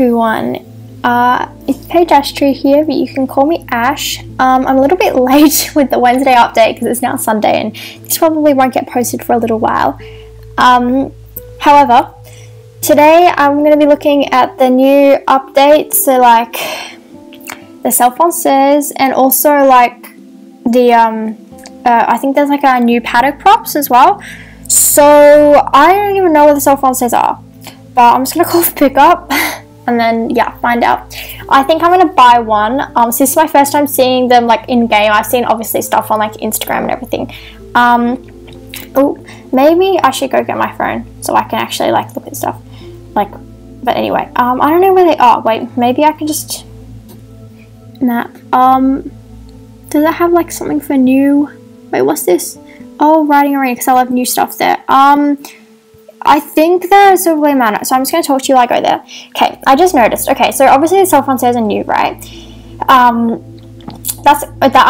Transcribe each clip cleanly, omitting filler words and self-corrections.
everyone, it's Paige Ashtree here, but you can call me Ash. I'm a little bit late with the Wednesday update because it's now Sunday and this probably won't get posted for a little while. However, today I'm going to be looking at the new updates, so like the Selle Français and also like the, I think there's like a new paddock props as well. So I don't even know what the Selle Français are, but I'm just going to call for pickup. And then, yeah, find out. I think I'm gonna buy one. So this is my first time seeing them like in game. I've seen obviously stuff on like Instagram and everything. Oh, maybe I should go get my phone so I can actually like look at stuff. Like, but anyway, I don't know where they are. Wait, maybe I can just map. Does it have like something for new? Wait, what's this? Oh, riding arena, because I love new stuff there. I think there's a way manner, so I'm just going to talk to you while I go there. Okay, I just noticed. Okay, so obviously the Selle Français are new, right? I'm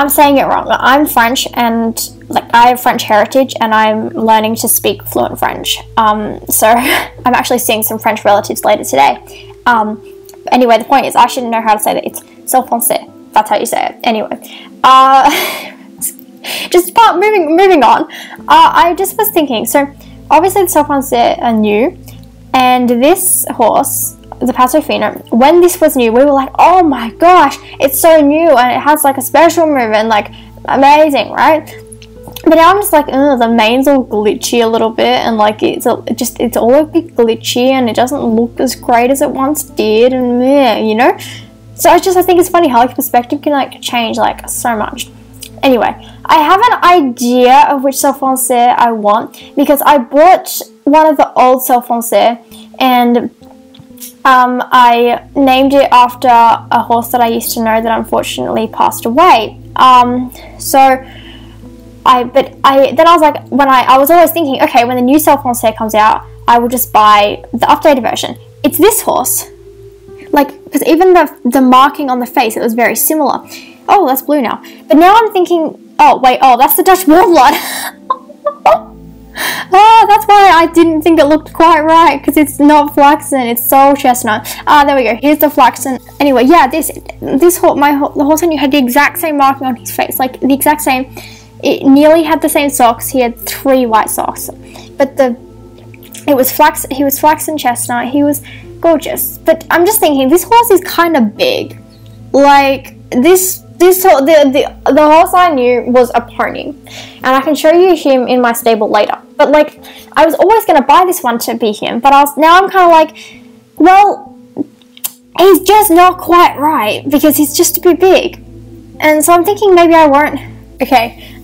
saying it wrong. I'm French, and like I have French heritage, and I'm learning to speak fluent French. So I'm actually seeing some French relatives later today. Anyway, the point is I shouldn't know how to say that. It's Selle Français. That's how you say it. Anyway, just moving on. I just was thinking so. Obviously, the Selle Français are new, and this horse, the Paso Fino, when this was new, we were like, oh my gosh, it's so new, and it has like a special move, and like, amazing, right? But now I'm just like, ugh, the main's all glitchy a little bit, and like, it's all a bit glitchy, and it doesn't look as great as it once did, and meh, you know? So I think it's funny how like perspective can like change like so much. Anyway, I have an idea of which Selle Français I want because I bought one of the old Selle Français and I named it after a horse that I used to know that unfortunately passed away. Then I was like, I was always thinking, okay, when the new Selle Français comes out, I will just buy the updated version. It's this horse, like because even the marking on the face, it was very similar. Oh, that's blue now. But now I'm thinking, oh, wait, oh, that's the Dutch Warmblood. Oh, that's why I didn't think it looked quite right, because it's not flaxen, it's sole chestnut. Ah, there we go, here's the flaxen. Anyway, yeah, the horse I knew had the exact same marking on his face, like the exact same. It nearly had the same socks, he had 3 white socks. But he was flaxen chestnut, he was gorgeous. But I'm just thinking, this horse is kind of big. Like, the horse I knew was a pony, and I can show you him in my stable later. But like, I was always gonna buy this one to be him, but now I'm kind of like, well, he's just not quite right because he's just too big, and so I'm thinking maybe I won't. Okay,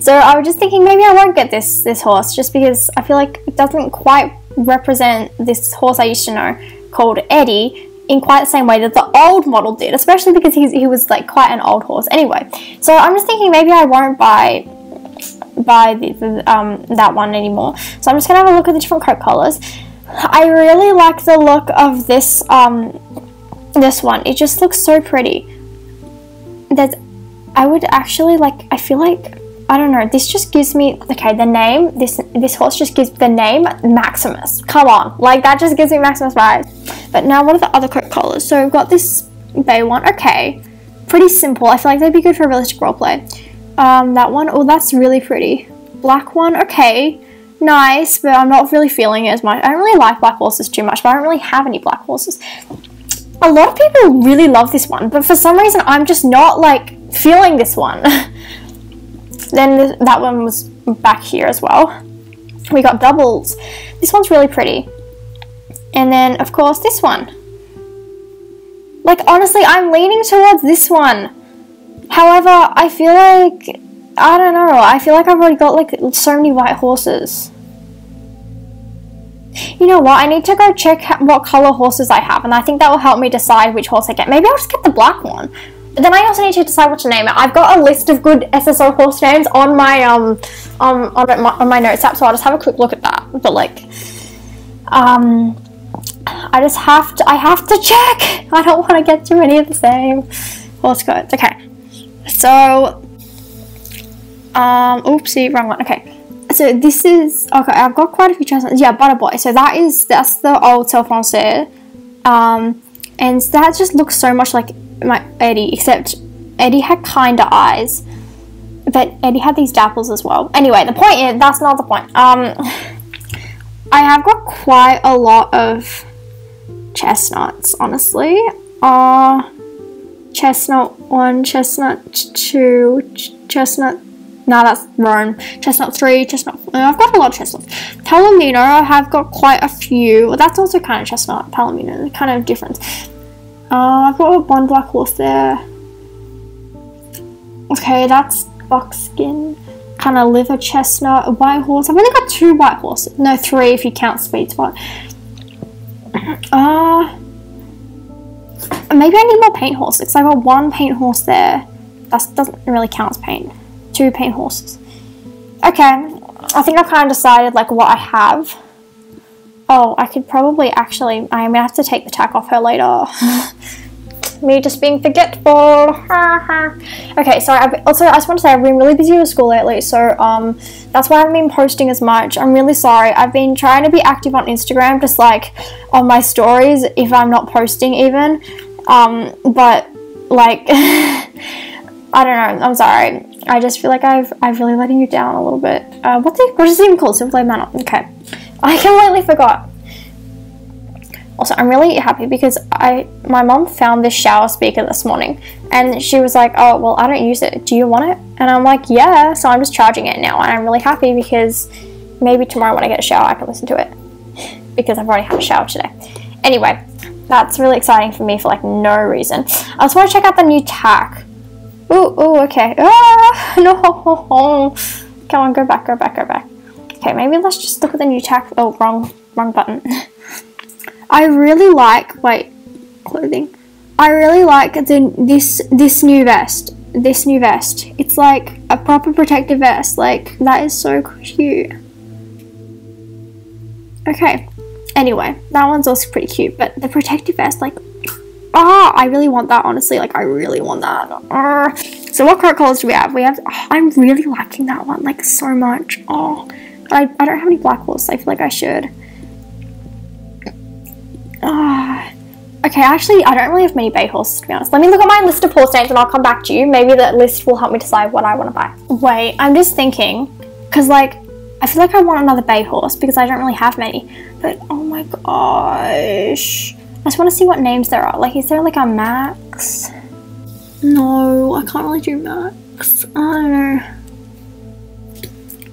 so I was just thinking maybe I won't get this horse just because I feel like it doesn't quite represent this horse I used to know called Eddie in quite the same way that the old model did, especially because he was like quite an old horse. Anyway, so I'm just thinking maybe I won't buy that one anymore. So I'm just gonna have a look at the different coat colors. I really like the look of this one. It just looks so pretty. I feel like, I don't know, this just gives me, okay, the name, this horse just gives the name Maximus. Come on, like that just gives me Maximus vibes. But now what are the other coat collars? So we've got this bay one, okay, pretty simple. I feel like they'd be good for realistic roleplay. That one, oh, that's really pretty. Black one, okay, nice, but I'm not really feeling it as much. I don't really like black horses too much, but I don't really have any black horses. A lot of people really love this one, but for some reason I'm just not like feeling this one. Then that one was back here as well. We got doubles. This one's really pretty. And then, of course, this one. Like, honestly, I'm leaning towards this one. However, I feel like, I don't know. I feel like I've already got, like, so many white horses. You know what? I need to go check what color horses I have. And I think that will help me decide which horse I get. Maybe I'll just get the black one. But then I also need to decide what to name it. I've got a list of good SSO horse names on my on my notes app, so I'll just have a quick look at that. But like, I have to check. I don't want to get too many of the same horse codes. Okay, so oopsie, wrong one. Okay, so this is okay. I've got quite a few chances. Yeah, Butterboy. So that's the old Selle Français. And that just looks so much like my Eddie, except Eddie had kinder eyes, but Eddie had these dapples as well. Anyway, the point is, that's not the point. I have got quite a lot of chestnuts, honestly. Chestnut 1, chestnut 2, chestnut... No, that's wrong. Chestnut 3, chestnut 4. I've got a lot of chestnuts. Palomino, I have got quite a few. Well, that's also kind of chestnut, palomino. Kind of different. I've got one black horse there. Okay, that's buckskin. Kind of liver chestnut. A white horse. I've only got 2 white horses. No, 3 if you count Speed Spot. Maybe I need more paint horses, because I got 1 paint horse there. That doesn't really count as paint. 2 paint horses. Okay, I think I've kind of decided like what I have. Oh, I could probably actually, I'm gonna have to take the tack off her later. Me just being forgetful. Okay, so also I just want to say I've been really busy with school lately, so that's why I haven't been posting as much. I'm really sorry. I've been trying to be active on Instagram, just like on my stories if I'm not posting even, but like I don't know. I'm sorry. I just feel like I've really letting you down a little bit. What is it even called? Simply Manor. Okay, I completely forgot. Also, I'm really happy because my mom found this shower speaker this morning, and she was like, "Oh, well, I don't use it. Do you want it?" And I'm like, "Yeah." So I'm just charging it now, and I'm really happy because maybe tomorrow when I get a shower, I can listen to it because I've already had a shower today. Anyway, that's really exciting for me for like no reason. I just want to check out the new tack. Ooh, okay. Ah, no. Come on, go back, go back, go back. Okay, maybe let's just look at the new tack. Oh, wrong button. I really like, wait, clothing. I really like this new vest. This new vest. It's like a proper protective vest. Like, that is so cute. Okay. Anyway, that one's also pretty cute. But the protective vest, like, ah, I really want that, honestly. Like, I really want that. So what current colors do we have? We have, oh, I'm really liking that one, like, so much. Oh, but I don't have any black horses. So I feel like I should. Okay, actually, I don't really have many bay horses, to be honest. Let me look at my list of horse names and I'll come back to you. Maybe that list will help me decide what I want to buy. Wait, I'm just thinking, because, like, I feel like I want another bay horse because I don't really have many. But, oh my gosh. I just want to see what names there are. Like, is there like a Max? No, I can't really do Max. I don't know.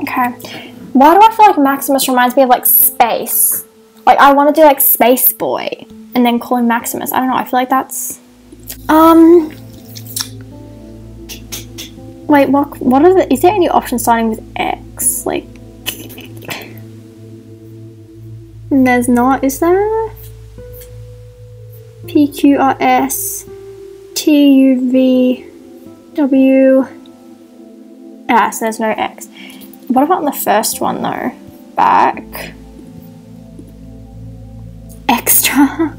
Okay. Why do I feel like Maximus reminds me of like space? Like, I want to do like Space Boy and then call him Maximus. I don't know. I feel like that's... Wait, what are the... Is there any option starting with X? Like... There's not, is there? P, Q, R, S, T, U, V, W, S. There's no X. What about the first one though? Back. Extra.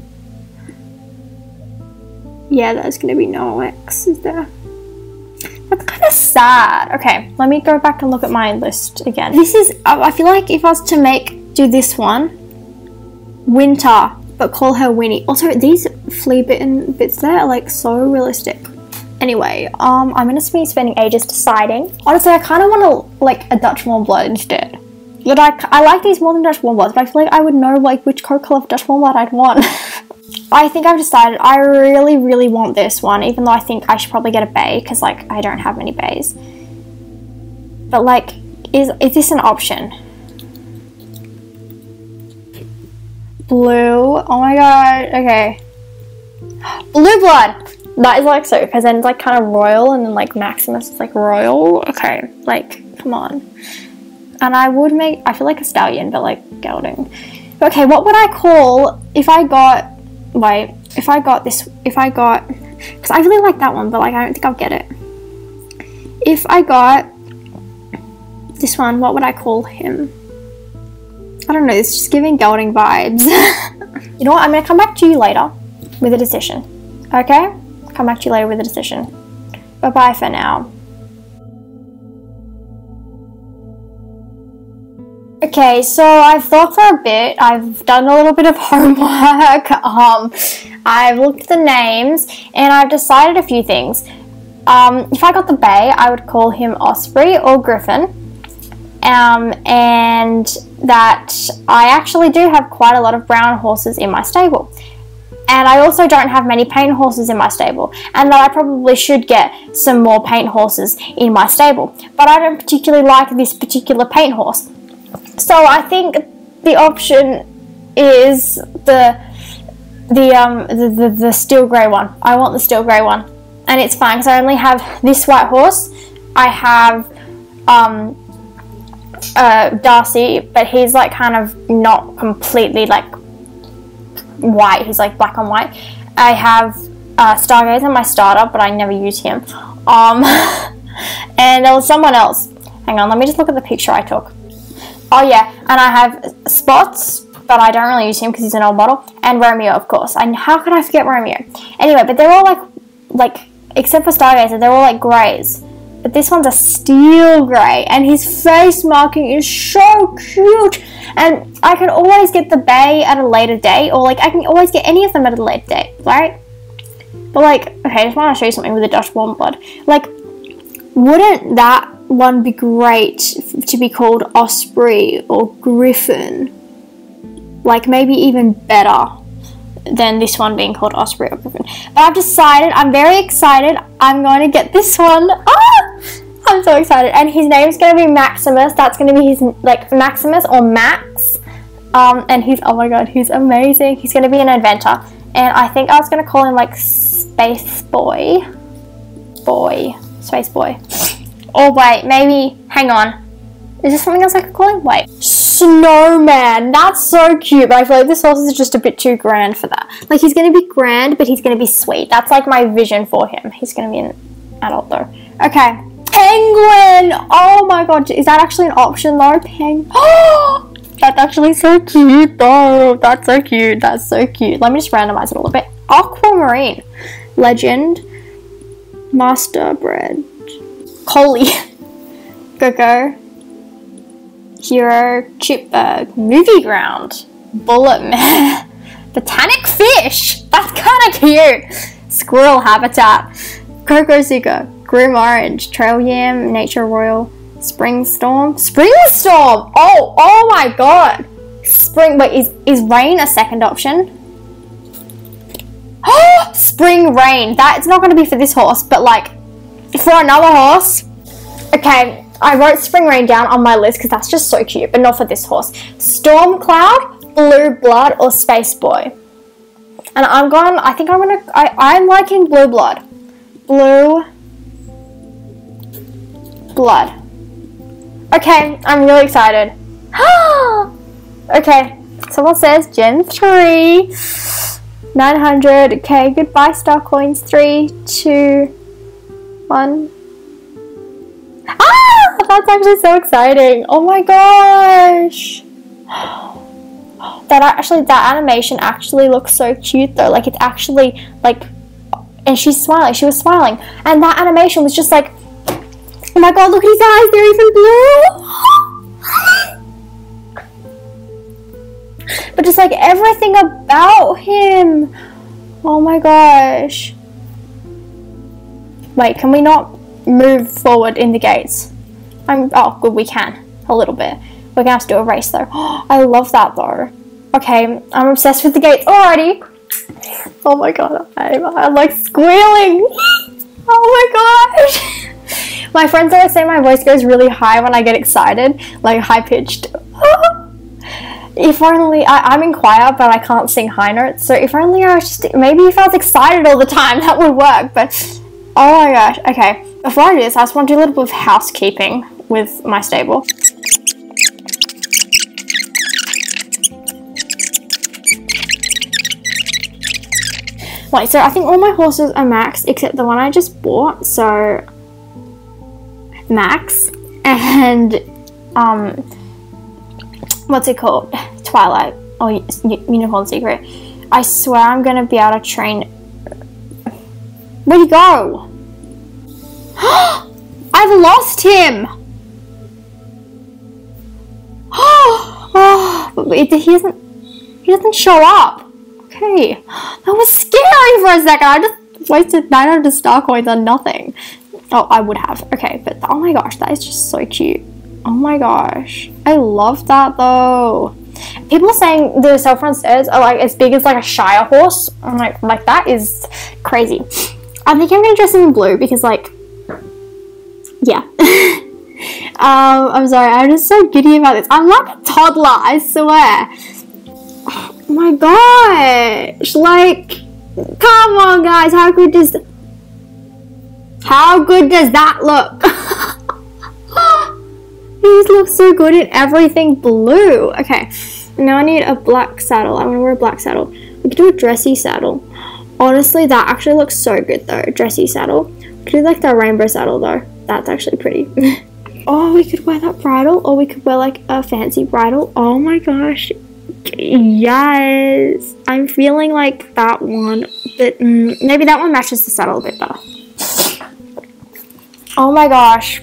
Yeah, there's gonna be no X, is there? That's kind of sad. Okay, let me go back and look at my list again. This is, I feel like if I was to do this one, Winter, but call her Winnie. Also, these flea bitten bits there are like so realistic. Anyway, I'm gonna be spending ages deciding. Honestly, I kind of want to like a Dutch Warmblood instead. But I like these more than Dutch Warmbloods, but I feel like I would know like which coat color of Dutch Warmblood I'd want. I think I've decided I really, really want this one, even though I think I should probably get a bay because like I don't have many bays. But like, is this an option? Blue, oh my god, okay. Blue Blood! That is like so, because then it's like kind of royal, and then like Maximus is like royal. Okay, like, come on. And I would make, I feel like a stallion, but like gelding. Okay, what would I call if I got, wait, if I got this, if I got, because I really like that one, but like I don't think I'll get it. If I got this one, what would I call him? I don't know, it's just giving gelding vibes. You know what, I'm going to come back to you later with a decision. Okay? Come back to you later with a decision. Bye-bye for now. Okay, so I've thought for a bit. I've done a little bit of homework. I've looked at the names and I've decided a few things. If I got the bay, I would call him Osprey or Griffin. And that I actually do have quite a lot of brown horses in my stable. And I also don't have many paint horses in my stable, and that I probably should get some more paint horses in my stable. But I don't particularly like this particular paint horse. So I think the option is the steel grey one. I want the steel grey one, and it's fine because I only have this white horse. I have Darcy, but he's like kind of not completely like white. He's like black on white. I have Stargazer, my starter, but I never use him. And there was someone else. Hang on, let me just look at the picture I took. Oh yeah, and I have Spots, but I don't really use him because he's an old model, and Romeo, of course. And how could I forget Romeo? Anyway, but they're all like except for Stargazer, they're all like greys. But this one's a steel grey, and his face marking is so cute. And I can always get the bay at a later date, or like I can always get any of them at a later date, right? But like, okay, I just want to show you something with the Dutch Warmblood. Like, wouldn't that one be great to be called Osprey or Griffin? Like maybe even better than this one being called Osprey or Griffin. But I've decided, I'm very excited, I'm going to get this one. Ah! I'm so excited. And his name's going to be Maximus. That's going to be his, like, Maximus or Max. And he's, oh my god, he's amazing. He's going to be an inventor. And I think I was going to call him like Space Boy. Oh wait, maybe, hang on. Is there something else I could call him? Wait. Snowman. That's so cute, but I feel like this horse is just a bit too grand for that. Like, he's going to be grand, but he's going to be sweet. That's like my vision for him. He's going to be an adult though. Okay. Penguin. Oh my god. Is that actually an option though? Penguin. Oh, that's actually so cute though. That's so cute. That's so cute. Let me just randomize it a little bit. Aquamarine. Legend. Masterbred. Coley, Go-Go, Hero, Chipbird, Movie Ground, Bullet Mare, Botanic Fish, that's kind of cute, Squirrel Habitat, Coco Zuko, Groom Orange, Trail Yam, Nature Royal, Spring Storm, oh my god, Spring, wait, is Rain a second option? Oh, Spring Rain, that's not going to be for this horse, but like, for another horse. Okay, I wrote Spring Rain down on my list because that's just so cute, but not for this horse. Storm Cloud, Blue Blood, or Space Boy. And I'm going, I think I'm going to, I'm liking Blue Blood. Okay, I'm really excited. Okay, someone says Gen 3. 900, okay, goodbye star coins. 3, 2, 1. Ah! That's actually so exciting. Oh my gosh. That animation actually looks so cute though. Like, it's actually like, and she's smiling. She was smiling. And that animation was just like, oh my god, look at his eyes. They're even blue. But just like everything about him. Oh my gosh. Wait, can we not move forward in the gates? Oh, good, we can. A little bit. We're going to have to do a race, though. Oh, I love that, though. Okay, I'm obsessed with the gates already. Oh, my God. I'm like, squealing. Oh, my gosh. My friends always say my voice goes really high when I get excited. Like, high-pitched. If only, I'm in choir, but I can't sing high notes. So, if only I was just, maybe if I was excited all the time, that would work, but... Oh my gosh, okay. Before I do this, I just want to do a little bit of housekeeping with my stable. Wait, so I think all my horses are Max, except the one I just bought, so... Max, and, what's it called? Twilight, or Unicorn Secret. I swear I'm gonna be able to train... Where'd he go? I've lost him! He doesn't show up. Okay, that was scary for a second. I just wasted 900 star coins on nothing. Oh, I would have. Okay, but oh my gosh, that is just so cute. Oh my gosh, I love that though. People are saying the Selle Français are like as big as like a Shire horse. I'm like that is crazy. I think I'm gonna dress in blue because like, yeah. I'm sorry, I'm just so giddy about this. I'm like a toddler, I swear. Oh my gosh, like, come on guys, how good does that look? These look so good in everything blue. Okay, now I need a black saddle. I'm gonna wear a black saddle. We could do a dressy saddle. Honestly, that actually looks so good though, dressy saddle. We could do like the rainbow saddle though. That's actually pretty. Oh, we could wear that bridle, or we could wear like a fancy bridle. Oh my gosh, yes. I'm feeling like that one, but maybe that one matches the saddle a bit better. Oh my gosh.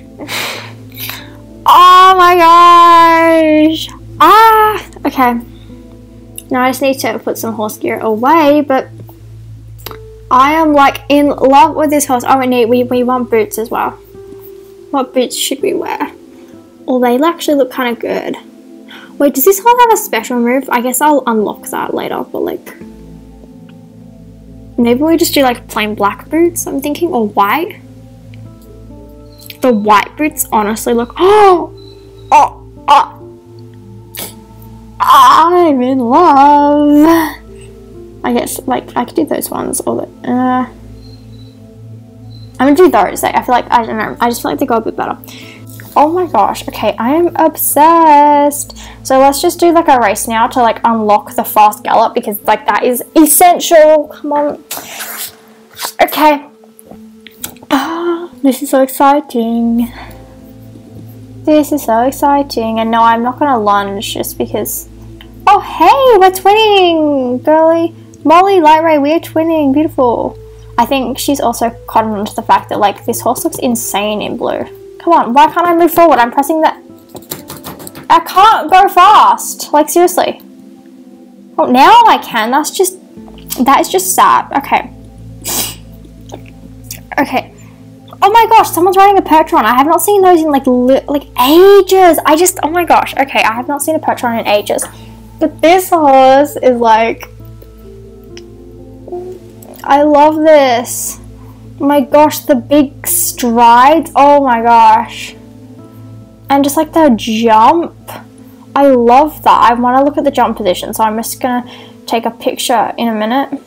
Oh my gosh. Ah, okay. Now I just need to put some horse gear away, but I am like in love with this horse. Oh, we want boots as well. What boots should we wear? Well, they actually look kind of good. Wait, does this horse have a special move? I guess I'll unlock that later, but like... maybe we just do like plain black boots, I'm thinking, or white. The white boots honestly look... oh! Oh! Oh! I'm in love! I guess, like, I could do those ones, or the... I'm gonna do those. Like, I feel like, I don't know, I just feel like they go a bit better. Oh my gosh, okay, I am obsessed. So let's just do like a race now to like unlock the fast gallop, because like that is essential. Come on. Okay. Ah, this is so exciting. This is so exciting. And no, I'm not gonna lunge just because. Oh hey, we're twinning, girly. Molly, Lightray, we're twinning, beautiful. I think she's also caught on to the fact that like this horse looks insane in blue. Come on, why can't I move forward? I'm pressing that. I can't go fast. Like seriously. Oh, now I can. That is just sad. Okay. Okay. Oh my gosh, someone's riding a Percheron. I have not seen those in like ages. Oh my gosh. Okay, I have not seen a Percheron in ages. But this horse is like. I love this. My gosh, the big strides. Oh my gosh. And just like the jump. I love that. I want to look at the jump position. So I'm just going to take a picture in a minute.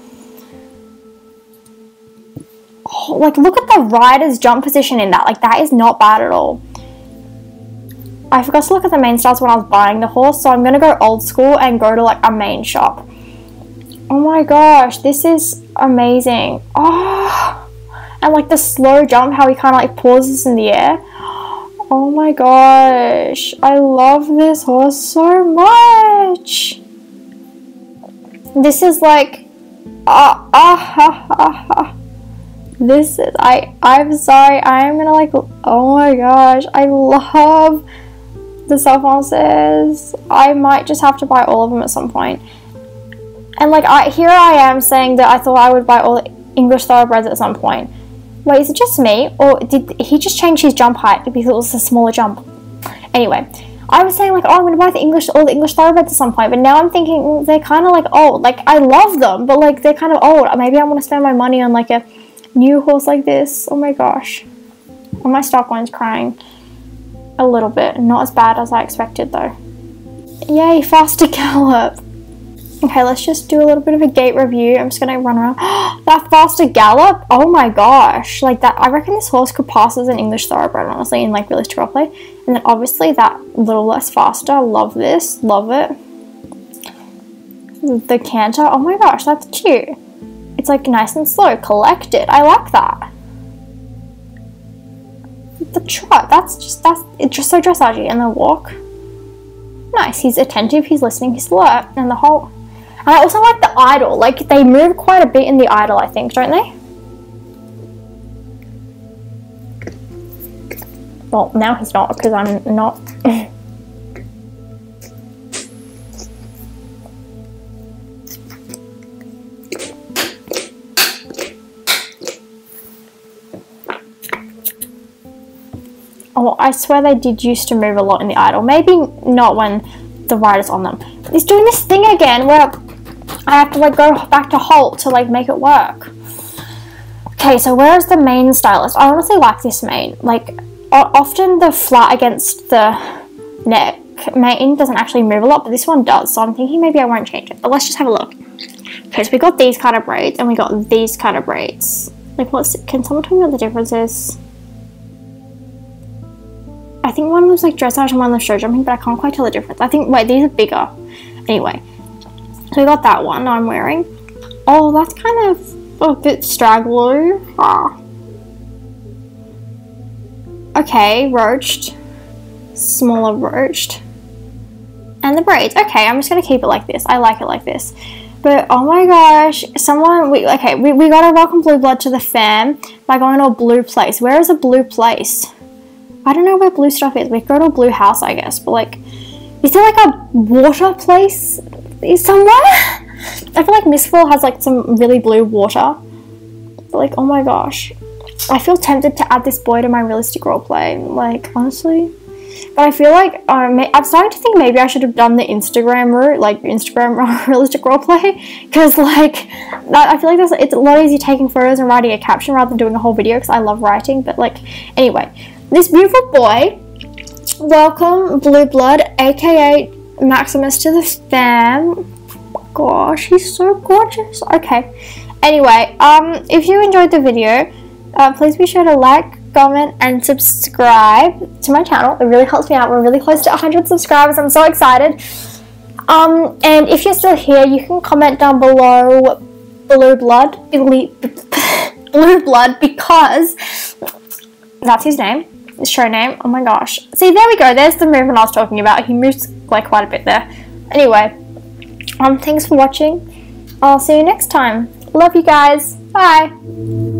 Oh, like look at the rider's jump position in that. Like that is not bad at all. I forgot to look at the main styles when I was buying the horse. So I'm going to go old school and go to like a main shop. Oh my gosh, this is amazing. Oh, and like the slow jump, how he kind of like pauses in the air. Oh my gosh, I love this horse so much. This is like this is I'm sorry, I'm gonna like, oh my gosh, I love the Selle Français. I might just have to buy all of them at some point. And like here I am saying that I thought I would buy all the English Thoroughbreds at some point. Wait, is it just me? Or did he just change his jump height because it was a smaller jump? Anyway, I was saying like, oh, I'm going to buy all the English Thoroughbreds at some point. But now I'm thinking they're kind of like old. Like I love them, but like they're kind of old. Maybe I want to spend my money on like a new horse like this. Oh my gosh. All my stock one's crying a little bit. Not as bad as I expected though. Yay, faster gallop. Okay, let's just do a little bit of a gate review. I'm just gonna run around. That faster gallop, oh my gosh. Like that, I reckon this horse could pass as an English Thoroughbred, honestly, in like realistic roleplay. And then obviously that little less faster, love this, love it. The canter, oh my gosh, that's cute. It's like nice and slow, collected, I like that. The trot, it's just so dressagey. And the walk, nice, he's attentive, he's listening, he's alert, and the whole... And I also like the idle, like they move quite a bit in the idle, I think, don't they? Well, now he's not because I'm not. Oh, I swear they did used to move a lot in the idle. Maybe not when the rider's on them. It's doing this thing again where I have to like go back to halt to like make it work. Okay, so where is the main stylist? I honestly like this main. Like, often the flat against the neck main doesn't actually move a lot, but this one does, so I'm thinking maybe I won't change it. But let's just have a look. Okay, so we got these kind of braids and we got these kind of braids. Like, what's, can someone tell me what the difference is? I think one was like dressage and one was show jumping, but I can't quite tell the difference. I think, wait, these are bigger. Anyway, so we got that one I'm wearing. Oh, that's kind of a bit straggler. Ah. Okay, roached. Smaller roached. And the braids. Okay, I'm just going to keep it like this. I like it like this. But oh my gosh, someone, we gotta welcome Blue Blood to the fam by going to a blue place. Where is a blue place? I don't know where blue stuff is. We go to a blue house, I guess, but like, is there like a water place somewhere? I feel like Mistfall has like some really blue water. But like, oh my gosh. I feel tempted to add this boy to my realistic roleplay, like, honestly. But I feel like I'm starting to think maybe I should have done the Instagram route, like Instagram realistic roleplay, because like I feel like that's, it's a lot easier taking photos and writing a caption rather than doing a whole video because I love writing. But like, anyway, this beautiful boy, welcome Blue Blood, aka Maximus, to the fam. Gosh, he's so gorgeous. Okay, anyway, if you enjoyed the video, please be sure to like, comment and subscribe to my channel. It really helps me out. We're really close to 100 subscribers. I'm so excited. And if you're still here, you can comment down below Blue Blood, because that's his name, his show name. Oh my gosh, see, there we go, there's the movement I was talking about. He moves like quite a bit there. Anyway, thanks for watching. I'll see you next time. Love you guys. Bye.